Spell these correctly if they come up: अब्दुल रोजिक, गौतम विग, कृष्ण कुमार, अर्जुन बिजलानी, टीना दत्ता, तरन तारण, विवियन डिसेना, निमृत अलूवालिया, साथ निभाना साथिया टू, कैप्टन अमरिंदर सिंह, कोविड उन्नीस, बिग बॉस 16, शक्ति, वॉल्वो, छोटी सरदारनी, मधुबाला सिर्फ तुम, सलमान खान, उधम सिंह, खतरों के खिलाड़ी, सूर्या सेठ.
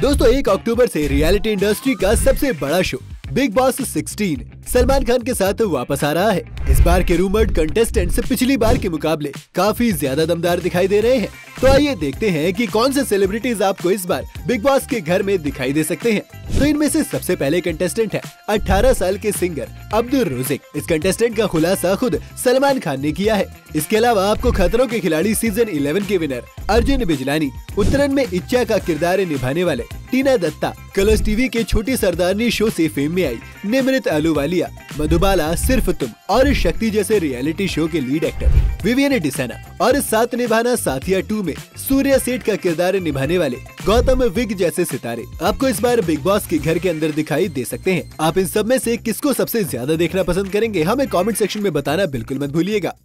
दोस्तों 1 अक्टूबर से reality industry का सबसे बड़ा show बिग बॉस 16 सलमान खान के साथ वापस आ रहा है। इस बार के रूमर्ड कंटेस्टेंट्स पिछली बार के मुकाबले काफी ज्यादा दमदार दिखाई दे रहे हैं। तो आइए देखते हैं कि कौन से सेलिब्रिटीज आपको इस बार बिग बॉस के घर में दिखाई दे सकते हैं। तो इनमें से सबसे पहले कंटेस्टेंट है 18 साल के सिंगर अब्दुल रोजिक। इस कंटेस्टेंट का खुलासा खुद सलमान खान ने किया है। इसके अलावा आपको खतरों के खिलाड़ी सीजन 11 के विनर अर्जुन बिजलानी, उत्तरायण में इच्छा का किरदार निभाने वाले टीना दत्ता, कलर्स टीवी के छोटी सरदारनी शो से फेम में आई निमृत अलूवालिया, मधुबाला सिर्फ तुम और शक्ति जैसे रियलिटी शो के लीड एक्टर विवियन डिसेना और साथ निभाना साथिया टू में सूर्या सेठ का किरदार निभाने वाले गौतम विग जैसे सितारे आपको इस बार बिग बॉस के घर के अंदर दिखाई दे सकते हैं। आप इन सब में से किसको सबसे ज्यादा देखना पसंद करेंगे, हमें कमेंट सेक्शन में बताना बिल्कुल मत भूलिएगा।